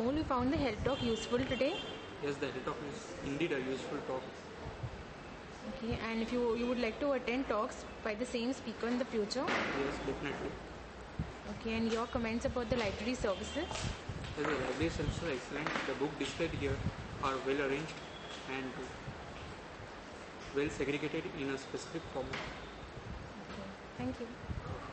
Amol, you found the health talk useful today? Yes, the health talk is indeed a useful talk. Okay, and if you would like to attend talks by the same speaker in the future? Yes, definitely. Okay, and your comments about the library services? Yes, the library services are excellent. The books displayed here are well arranged and well segregated in a specific format. Okay, thank you.